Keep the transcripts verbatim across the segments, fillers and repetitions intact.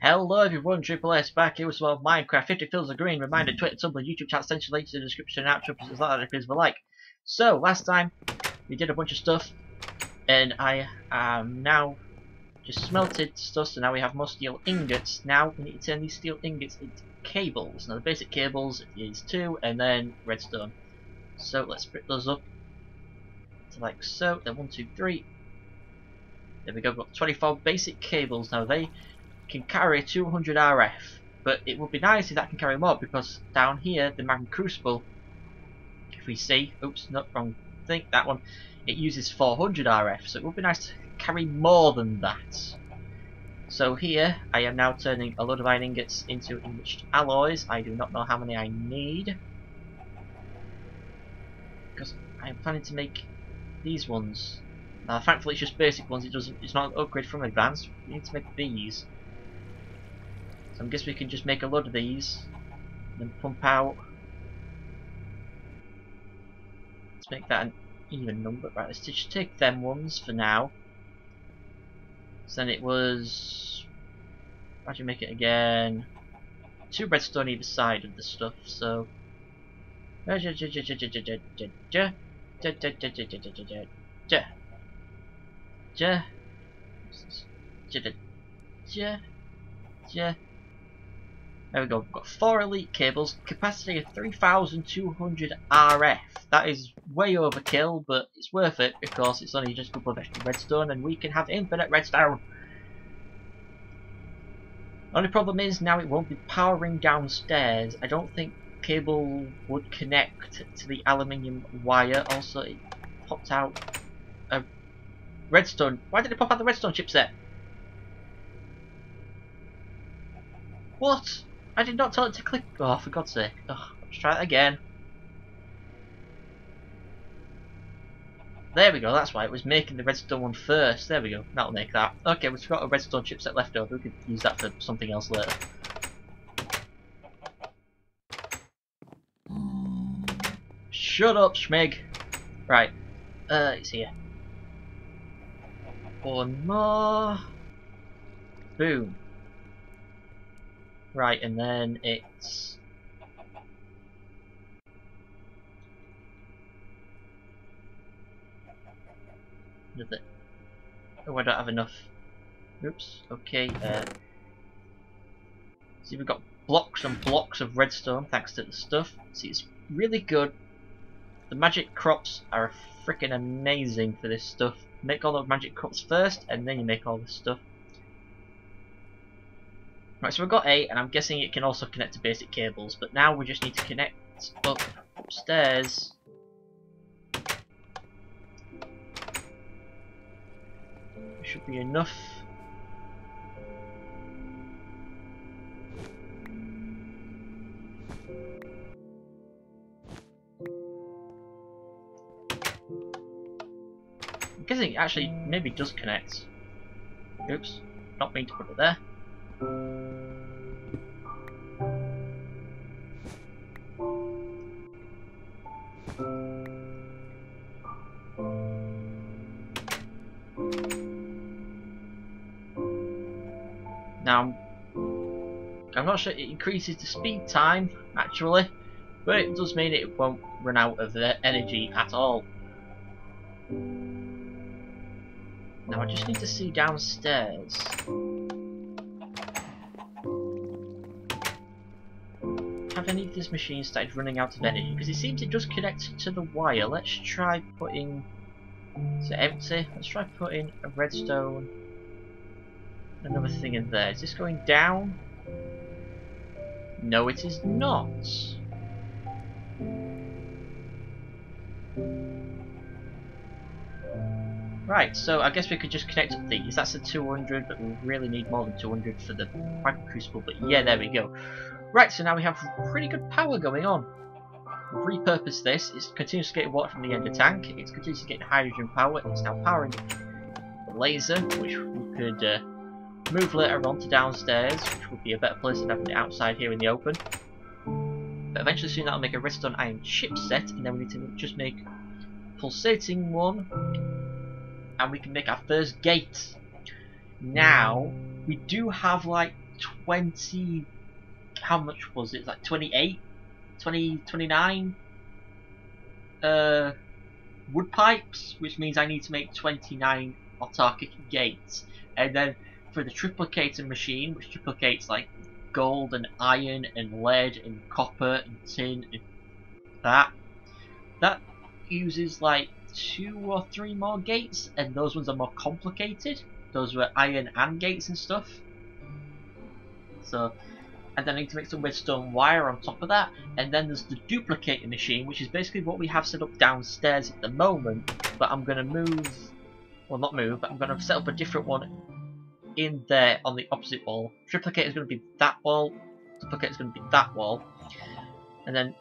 Hello everyone, Triple S back here with some more Minecraft, Fifty Fields of Green. Reminder, Twitter, Tumblr, YouTube channel, send links in the description and outro, because like that if it's a like. So, last time, we did a bunch of stuff, and I am now just smelted stuff, so now we have more steel ingots. Now, we need to turn these steel ingots into cables. Now, the basic cables is two, and then redstone. So, let's split those up to like so. Then one, two, three. There we go, we've got twenty-four basic cables. Now, they can carry two hundred R F, but it would be nice if that can carry more, because down here, the magma crucible, if we see, oops, not wrong thing, that one, it uses four hundred R F, so it would be nice to carry more than that. So here, I am now turning a load of iron ingots into enriched alloys. I do not know how many I need, because I am planning to make these ones. Now, thankfully, it's just basic ones. It doesn't. It's not an upgrade from advanced. We need to make these. So I guess we can just make a load of these and then pump out. Let's make that an even number. Right, let's just take them ones for now. So then it was, how do you make it again? Two redstone either side of the stuff, so there we go, we've got four elite cables, capacity of three thousand two hundred R F. That is way overkill, but it's worth it because it's only just a couple of extra redstone and we can have infinite redstone. Only problem is now it won't be powering downstairs. I don't think cable would connect to the aluminium wire. Also, it popped out a redstone. Why did it pop out the redstone chipset? What? I did not tell it to click. Oh, for God's sake. Oh, let's try that again. There we go, that's why it was making the redstone one first. There we go, that'll make that. Okay, we've got a redstone chipset left over. We could use that for something else later. Shut up, Schmig. Right, uh, it's here. One more. Boom. Right, and then it's another. Oh, I don't have enough. Oops. Okay. Uh, see, we've got blocks and blocks of redstone thanks to the stuff. See, it's really good. The magic crops are freaking amazing for this stuff. Make all the magic crops first, and then you make all this stuff. Right, so we've got eight, and I'm guessing it can also connect to basic cables, but now we just need to connect up upstairs. There should be enough. I'm guessing it actually maybe does connect. Oops, not mean to put it there. Now, I'm not sure it increases the speed time, actually, but it does mean it won't run out of the energy at all. Now I just need to see downstairs. Have any of these machines started running out of energy? Because it seems it does connect to the wire. Let's try putting... Is it empty? Let's try putting a redstone... Another thing in there. Is this going down? No, it is not. Right, so I guess we could just connect up these. That's a two hundred, but we really need more than two hundred for the magma crucible. But yeah, there we go. Right, so now we have pretty good power going on. We've repurposed this. It's continuously getting water from the ender tank. It's continuously getting hydrogen power. It's now powering the laser, which we could uh, move later on to downstairs, which would be a better place than having it outside here in the open. But eventually soon that'll make a redstone iron chipset, and then we need to just make a pulsating one, and we can make our first gate. Now, we do have like twenty, how much was it, like twenty-eight, twenty, twenty-nine uh, wood pipes, which means I need to make twenty-nine autarkic gates. And then for the triplicating machine, which triplicates like gold and iron and lead and copper and tin and that, that uses like two or three more gates, and those ones are more complicated. Those were iron and gates and stuff. So, and then I need to make some redstone wire on top of that. And then there's the duplicating machine, which is basically what we have set up downstairs at the moment. But I'm going to move, well not move, but I'm going to set up a different one in there on the opposite wall. Triplicate is going to be that wall, duplicate is going to be that wall. And then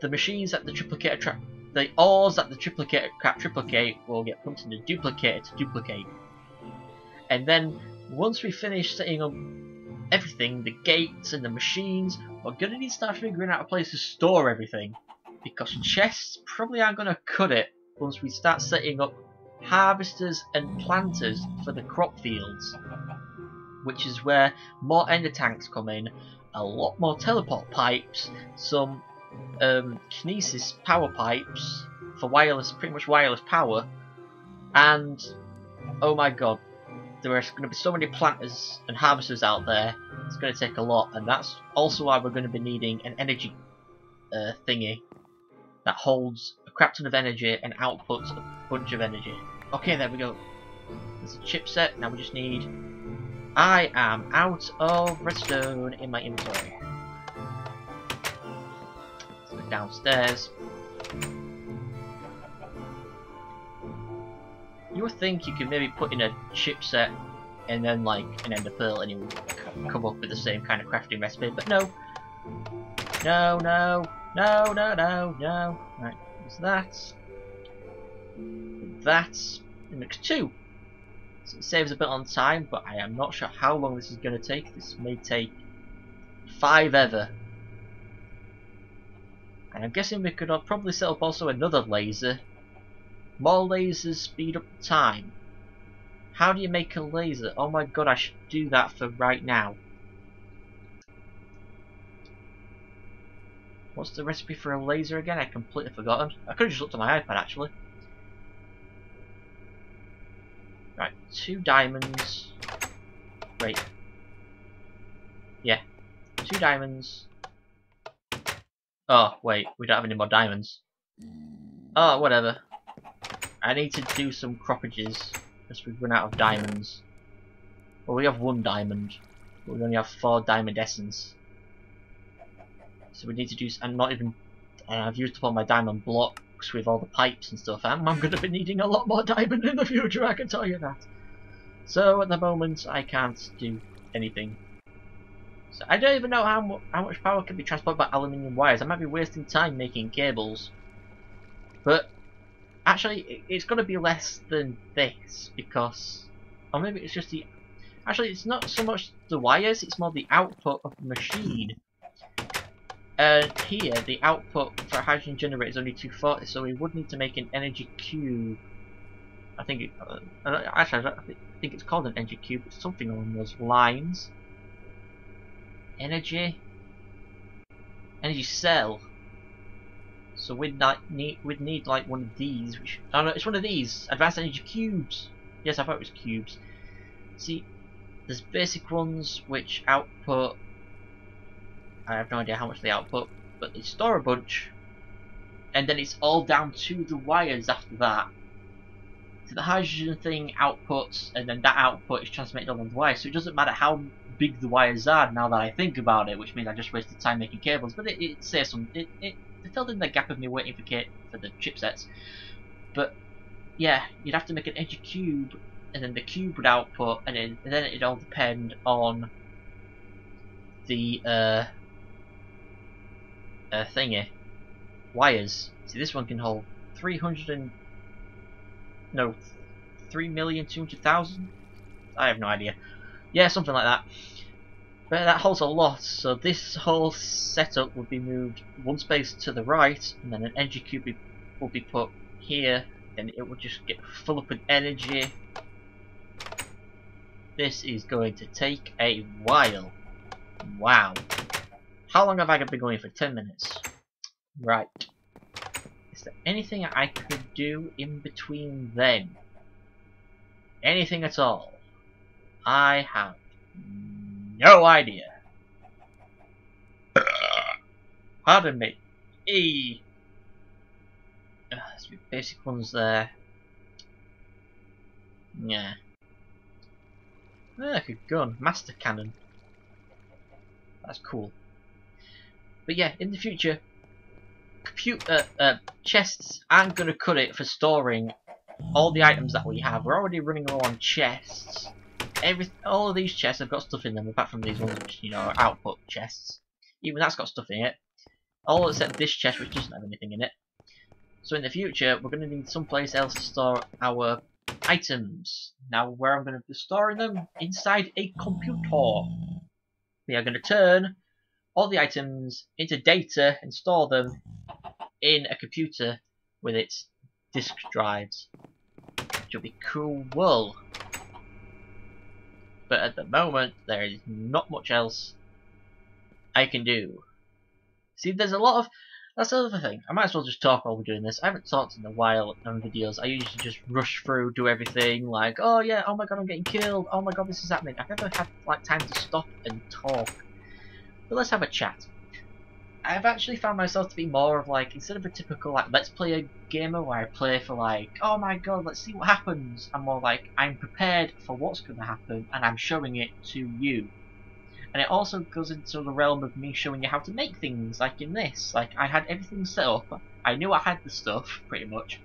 the machines that the triplicator trap, the ores that the triplicator crap triplicate will get pumped into duplicator to duplicate. And then once we finish setting up everything, the gates and the machines, we're going to need to start figuring out a place to store everything, because chests probably aren't going to cut it once we start setting up harvesters and planters for the crop fields, which is where more ender tanks come in, a lot more teleport pipes, some um, Kinesis power pipes for wireless, pretty much wireless power, and oh my god, there are going to be so many planters and harvesters out there, it's going to take a lot. And that's also why we're going to be needing an energy uh, thingy that holds a crap ton of energy and outputs a bunch of energy. Okay, there we go. There's a chipset. Now we just need... I am out of redstone in my inventory. So downstairs. You would think you could maybe put in a chipset and then like an ender pearl and it would come up with the same kind of crafting recipe, but no. No, no, no, no, no, no. Right, there's that. That. It makes two. So it saves a bit on time, but I am not sure how long this is going to take. This may take five ever. And I'm guessing we could probably set up also another laser. More lasers speed up time. How do you make a laser? Oh my god, I should do that for right now. What's the recipe for a laser again? I completely forgotten. I could have just looked at my iPad actually. Right, two diamonds. Wait. Yeah. Two diamonds. Oh, wait, we don't have any more diamonds. Oh, whatever. I need to do some croppages because we've run out of diamonds. Well, we have one diamond, but we only have four diamond essence. So we need to do. I'm not even. Uh, I've used up all my diamond blocks with all the pipes and stuff. I'm, I'm going to be needing a lot more diamond in the future. I can tell you that. So at the moment, I can't do anything. So I don't even know how mu how much power can be transported by aluminium wires. I might be wasting time making cables, but. Actually, it's going to be less than this because, or maybe it's just the. Actually, it's not so much the wires; it's more the output of the machine. And uh, here, the output for a hydrogen generator is only two forty, so we would need to make an energy cube. I think it. Uh, actually, I, don't, I think it's called an energy cube. It's something along those lines. Energy. Energy cell. So we'd not need we'd need like one of these. Which, oh no, it's one of these advanced energy cubes. Yes, I thought it was cubes. See, there's basic ones which output. I have no idea how much they output, but they store a bunch, and then it's all down to the wires after that. So the hydrogen thing outputs, and then that output is transmitted on the wires. So it doesn't matter how big the wires are. Now that I think about it, which means I just wasted time making cables, but it, it says some. It, it, They filled in the gap of me waiting for kit for the chipsets, but yeah, you'd have to make an energy cube, and then the cube would output, and then, and then it'd all depend on the uh, uh, thingy wires. See, this one can hold three hundred and no, three million two hundred thousand. I have no idea. Yeah, something like that. But that holds a lot, so this whole setup would be moved one space to the right, and then an energy cube be, will be put here, and it will just get full up with energy. This is going to take a while. Wow. How long have I been going for? ten minutes. Right. Is there anything I could do in between then? Anything at all? I have no idea. Pardon me. E. Uh, there's some basic ones there. Yeah. Ah, good gun. Master cannon. That's cool. But yeah, in the future, computer uh, chests, I'm going to cut it for storing all the items that we have. We're already running low on chests. Every, all of these chests have got stuff in them, apart from these ones which, you know, are output chests. Even that's got stuff in it. All except this chest, which doesn't have anything in it. So in the future, we're going to need someplace else to store our items. Now, where I'm going to be storing them? Inside a computer. We are going to turn all the items into data and store them in a computer with its disk drives, which will be cool. But at the moment, there is not much else I can do. See, there's a lot of... That's the other thing. I might as well just talk while we're doing this. I haven't talked in a while on videos. I usually just rush through, do everything, like, oh yeah, oh my god, I'm getting killed, oh my god, this is happening. I've never had, like, time to stop and talk. But let's have a chat. I've actually found myself to be more of, like, instead of a typical, like, let's play a gamer where I play for, like, oh my god, let's see what happens. I'm more like, I'm prepared for what's going to happen, and I'm showing it to you. And it also goes into the realm of me showing you how to make things, like in this. Like, I had everything set up, I knew I had the stuff, pretty much.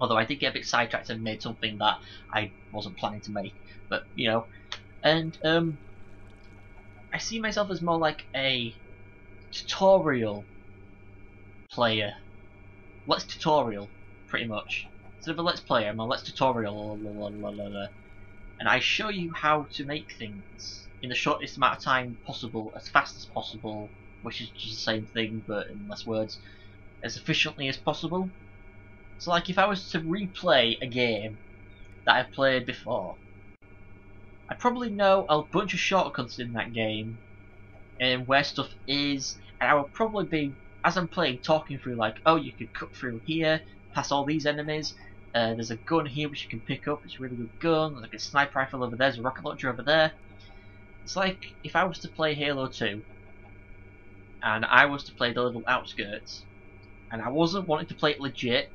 Although I did get a bit sidetracked and made something that I wasn't planning to make, but, you know. And, um, I see myself as more like a tutorial player. Let's tutorial, pretty much. Instead of a let's player, I'm a let's tutorial, la, la, la, la, la. And I show you how to make things in the shortest amount of time possible, as fast as possible, which is just the same thing but in less words, as efficiently as possible. So like if I was to replay a game that I've played before, I probably know a bunch of shortcuts in that game and where stuff is, and I will probably be, as I'm playing, talking through like, oh, you could cut through here, pass all these enemies, uh, there's a gun here which you can pick up, it's a really good gun, there's like a sniper rifle over there, there's a rocket launcher over there. It's like if I was to play Halo two and I was to play the little outskirts and I wasn't wanting to play it legit.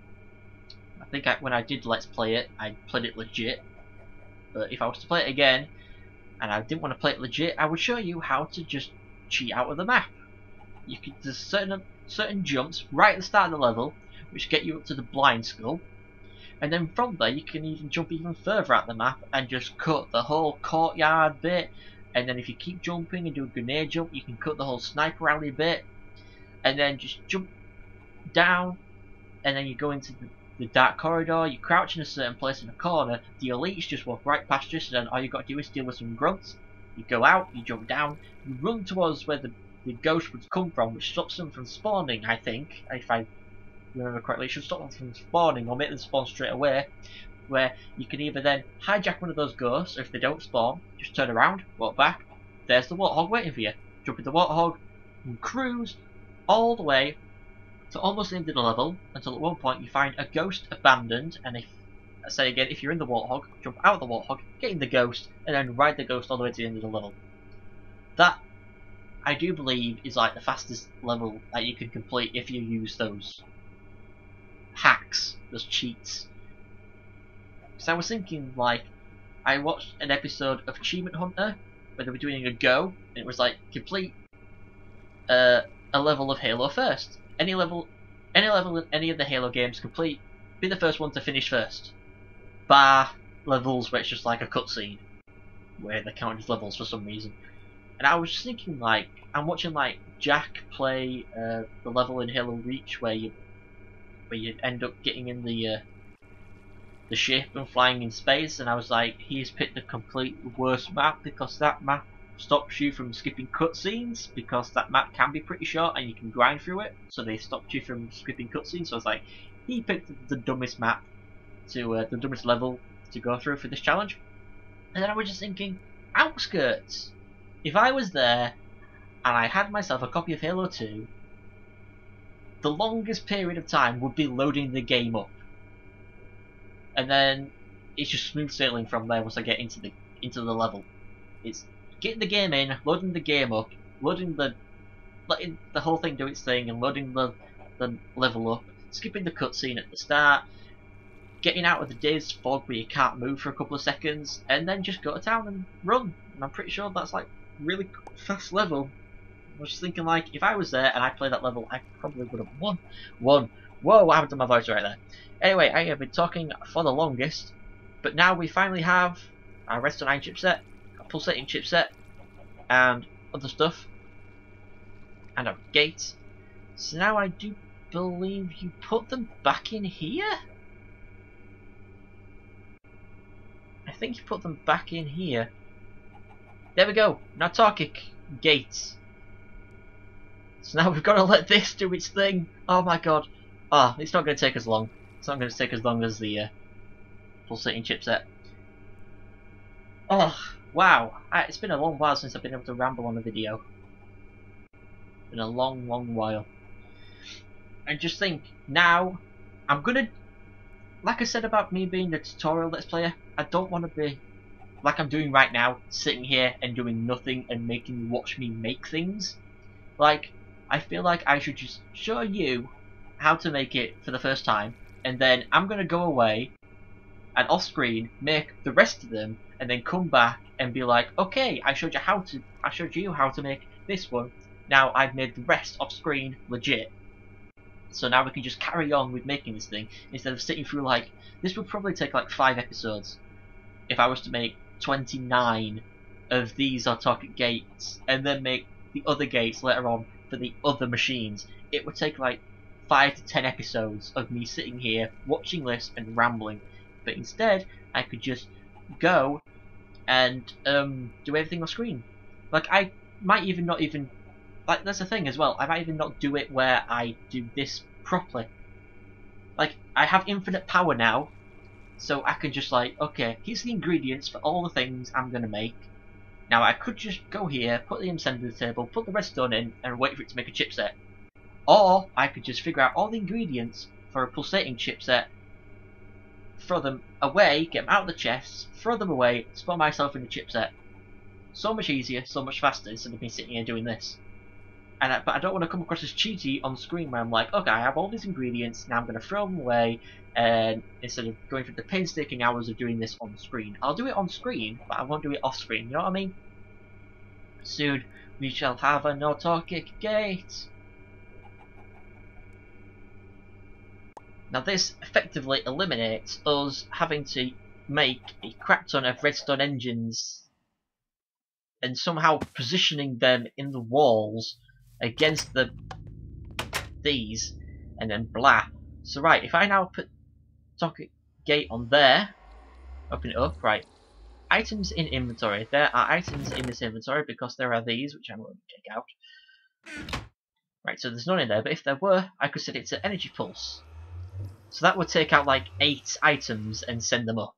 I think I, when I did Let's Play it, I played it legit. But if I was to play it again and I didn't want to play it legit, I would show you how to just cheat out of the map. You could, there's certain, certain jumps right at the start of the level which get you up to the blind skull. And then from there you can even jump even further out the map and just cut the whole courtyard bit. And then if you keep jumping and do a grenade jump, you can cut the whole sniper alley bit. And then just jump down, and then you go into the, the dark corridor, you crouch in a certain place in a corner, the elites just walk right past you, so then all you got to do is deal with some grunts. You go out, you jump down, you run towards where the, the ghost would come from, which stops them from spawning, I think. If I remember correctly, it should stop them from spawning, or make them spawn straight away. Where you can either then hijack one of those ghosts, or if they don't spawn, just turn around, walk back, there's the warthog waiting for you. Jump in the warthog and cruise all the way to almost the end of the level, until at one point you find a ghost abandoned, and if, I say again, if you're in the warthog, jump out of the warthog, get in the ghost, and then ride the ghost all the way to the end of the level. That, I do believe, is like the fastest level that you can complete if you use those hacks, those cheats. So I was thinking, like, I watched an episode of Achievement Hunter where they were doing a go, and it was like, complete uh, a level of Halo first. Any level, any level in any of the Halo games, complete, be the first one to finish first. Bar levels where it's just like a cutscene, where they count as levels for some reason. And I was just thinking, like, I'm watching like Jack play uh, the level in Halo Reach where you, where you end up getting in the. Uh, the ship and flying in space, and I was like, he's picked the complete worst map because that map stops you from skipping cutscenes, because that map can be pretty short and you can grind through it, so they stopped you from skipping cutscenes. So I was like, he picked the dumbest map to uh, the dumbest level to go through for this challenge. And then I was just thinking, Outskirts, if I was there and I had myself a copy of Halo two, the longest period of time would be loading the game up, and then it's just smooth sailing from there. Once I get into the into the level, it's getting the game in, loading the game up, loading the letting the whole thing do its thing, and loading the the level up, skipping the cutscene at the start, getting out of the day's fog where you can't move for a couple of seconds, and then just go to town and run. And I'm pretty sure that's like really fast level. I was just thinking, like, if I was there and I played that level, I probably would have won. Won. Whoa, what happened to my voice right there? Anyway, I have been talking for the longest, but now we finally have our redstone iron chipset, a pulsating chipset, and other stuff, and our gates. So now I do believe you put them back in here? I think you put them back in here. There we go, an autarkic gates. So now we've got to let this do its thing. Oh my god. Ah, oh, it's not going to take as long. It's not going to take as long as the uh, pulsating chipset. Oh, wow. I, it's been a long while since I've been able to ramble on a video. It's been a long, long while. And just think, now, I'm going to... Like I said about me being the tutorial Let's Player, I don't want to be like I'm doing right now, sitting here and doing nothing and making you watch me make things. Like, I feel like I should just show you how to make it for the first time, and then I'm going to go away and off screen make the rest of them, and then come back and be like, okay, I showed you how to, I showed you how to make this one, now I've made the rest off screen legit. So now we can just carry on with making this thing, instead of sitting through, like, this would probably take like five episodes if I was to make twenty-nine of these autarkic gates, and then make the other gates later on for the other machines. It would take like five to ten episodes of me sitting here, watching this and rambling. But instead, I could just go and um, do everything on screen. Like, I might even not even... Like, that's the thing as well, I might even not do it where I do this properly. Like, I have infinite power now, so I can just like, okay, here's the ingredients for all the things I'm going to make. Now I could just go here, put the incense on the table, put the redstone in, and wait for it to make a chipset. Or, I could just figure out all the ingredients for a pulsating chipset, throw them away, get them out of the chests, throw them away, spawn myself in the chipset. So much easier, so much faster, instead of me sitting here doing this. And I, but I don't want to come across as cheaty on screen where I'm like, okay, I have all these ingredients, now I'm going to throw them away, and instead of going through the painstaking hours of doing this on screen. I'll do it on screen, but I won't do it off screen, you know what I mean? Soon, we shall have an autarkic gate. Now this effectively eliminates us having to make a crap ton of redstone engines and somehow positioning them in the walls against the these, and then blah. So right, if I now put socket gate on there, open it up, right, items in inventory. There are items in this inventory because there are these, which I'm going to take out. Right, so there's none in there, but if there were, I could set it to energy pulse. So that would take out like eight items and send them up.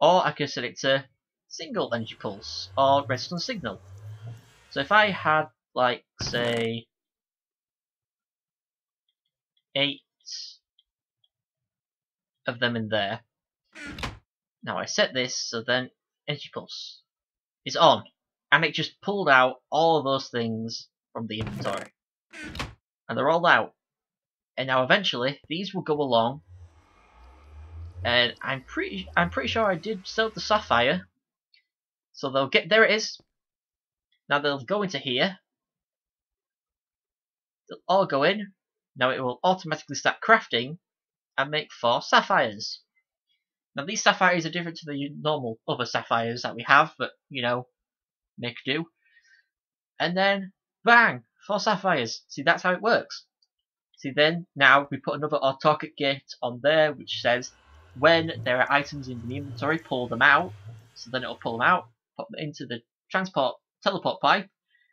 Or I could set it to single energy pulse, or redstone signal. So if I had like, say, eight of them in there. Now I set this, so then energy pulse is on, and it just pulled out all of those things from the inventory, and they're all out. And now eventually these will go along, and I'm pretty, I'm pretty sure I did sell the sapphire, so they'll get there. It is now. They'll go into here. They'll all go in. Now it will automatically start crafting and make four sapphires. Now these sapphires are different to the normal other sapphires that we have, but you know, make do. And then bang, four sapphires. See, that's how it works. See, then now we put another autarkic gate on there, which says when there are items in the inventory, pull them out. So then it'll pull them out, put them into the transport teleport pipe,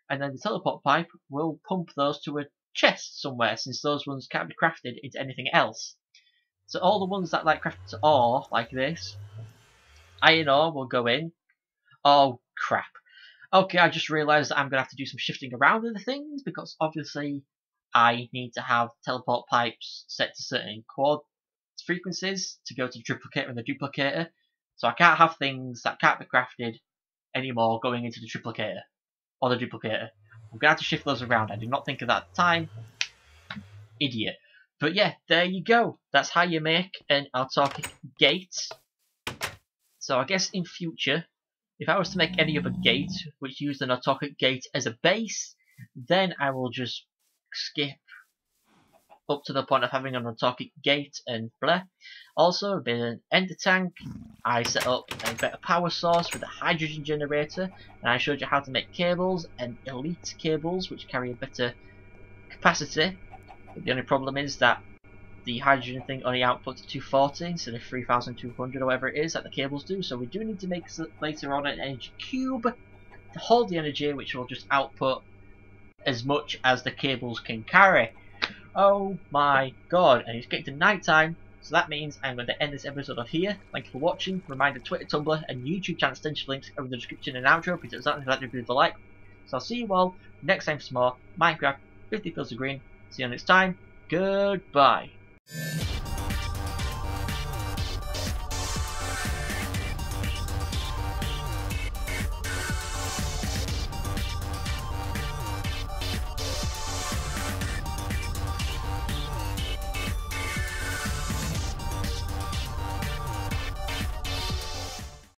and then the teleport pipe will pump those to a chest somewhere, since those ones can't be crafted into anything else. So all the ones that like crafted to ore, like this, iron ore will go in. Oh crap. Okay, I just realised that I'm going to have to do some shifting around in the things, because obviously I need to have teleport pipes set to certain chord frequencies to go to the triplicator and the duplicator. So I can't have things that can't be crafted anymore going into the triplicator or the duplicator. I'm going to have to shift those around. I did not think of that at the time. Idiot. But yeah, there you go. That's how you make an autarkic gate. So I guess in future, if I was to make any other gate which used an autarkic gate as a base, then I will just skip up to the point of having an autarkic gate and blah. Also, being an ender tank, I set up a better power source with a hydrogen generator, and I showed you how to make cables and elite cables which carry a better capacity. But the only problem is that the hydrogen thing only outputs two forty instead of three thousand two hundred or whatever it is that the cables do, so we do need to make later on an energy cube to hold the energy, which will just output as much as the cables can carry. Oh my god, and it's getting to night time, so that means I'm going to end this episode off here. Thank you for watching. Reminder, Twitter, Tumblr and YouTube channel extension links are in the description and outro, because it's not like to leave the like. So I'll see you all next time for some more Minecraft Fifty Fields of Green. See you next time. Goodbye.